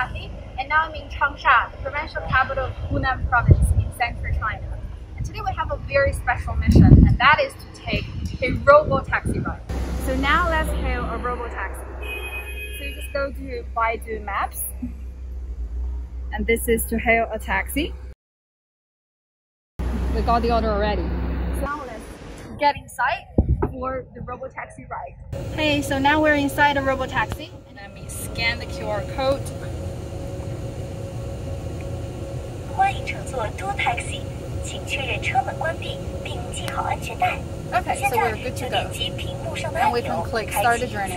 Cathy, and now I'm in Changsha, the provincial capital of Hunan province in central China. And today we have a very special mission, and that is to take a robotaxi ride. So now let's hail a robotaxi. So you just go to Baidu Maps, and this is to hail a taxi. We got the order already. So now let's get inside for the robotaxi ride. Hey, so now we're inside a robotaxi. And let me scan the QR code. Okay, so we're good to go. And we can click start the journey.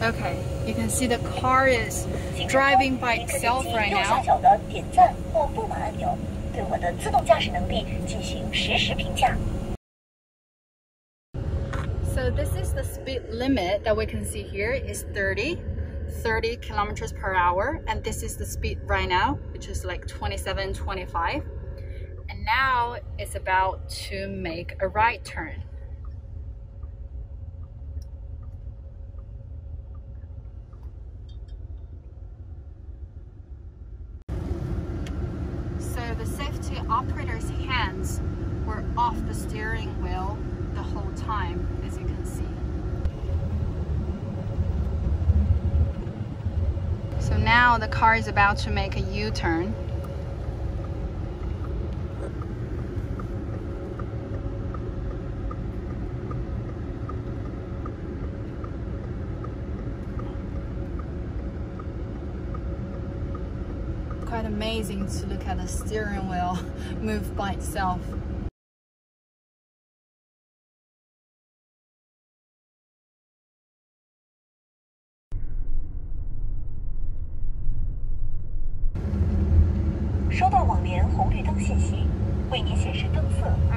Okay, you can see the car is driving by itself right now. So this is the speed limit that we can see here is 30 kilometers per hour, and this is the speed right now, which is like 27, 25, and now it's about to make a right turn. Operator's hands were off the steering wheel the whole time, as you can see. So now the car is about to make a U-turn. Quite amazing to look at the steering wheel move by itself.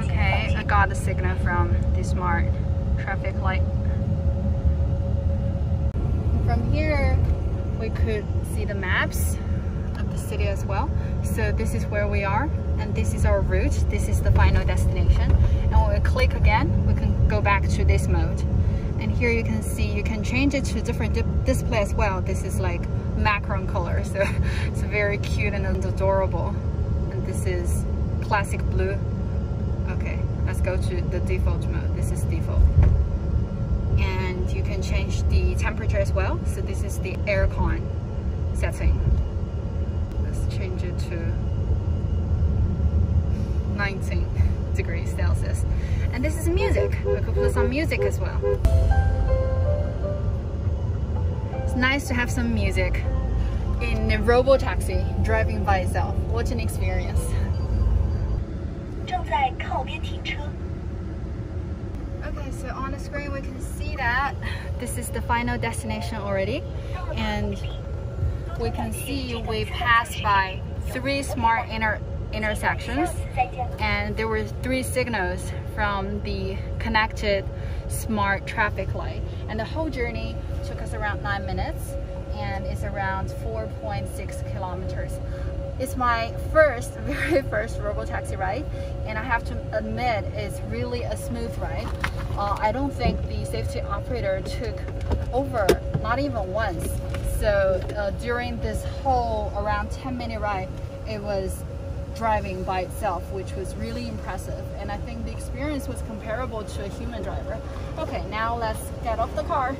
Okay, I got the signal from the smart traffic light. From here, we could see the maps of the city as well. So this is where we are, and this is our route. This is the final destination, and when we click again, we can go back to this mode. And here you can see you can change it to different display as well. This is like macaron color, so it's very cute and adorable. And this is classic blue. Okay, let's go to the default mode. This is default, and you can change the temperature as well. So this is the aircon setting. Change it to 19 degrees Celsius. And this is music. We could play some music as well. It's nice to have some music in a robotaxi driving by itself. What an experience. Okay, so on the screen we can see that this is the final destination already, and we can see we passed by 3 smart intersections, and there were 3 signals from the connected smart traffic light. And the whole journey took us around 9 minutes, and it's around 4.6 kilometers. It's my very first robotaxi ride, and I have to admit it's really a smooth ride. I don't think the safety operator took over, not even once. So during this whole around 10-minute ride, it was driving by itself, which was really impressive. And I think the experience was comparable to a human driver. Okay, now let's get off the car.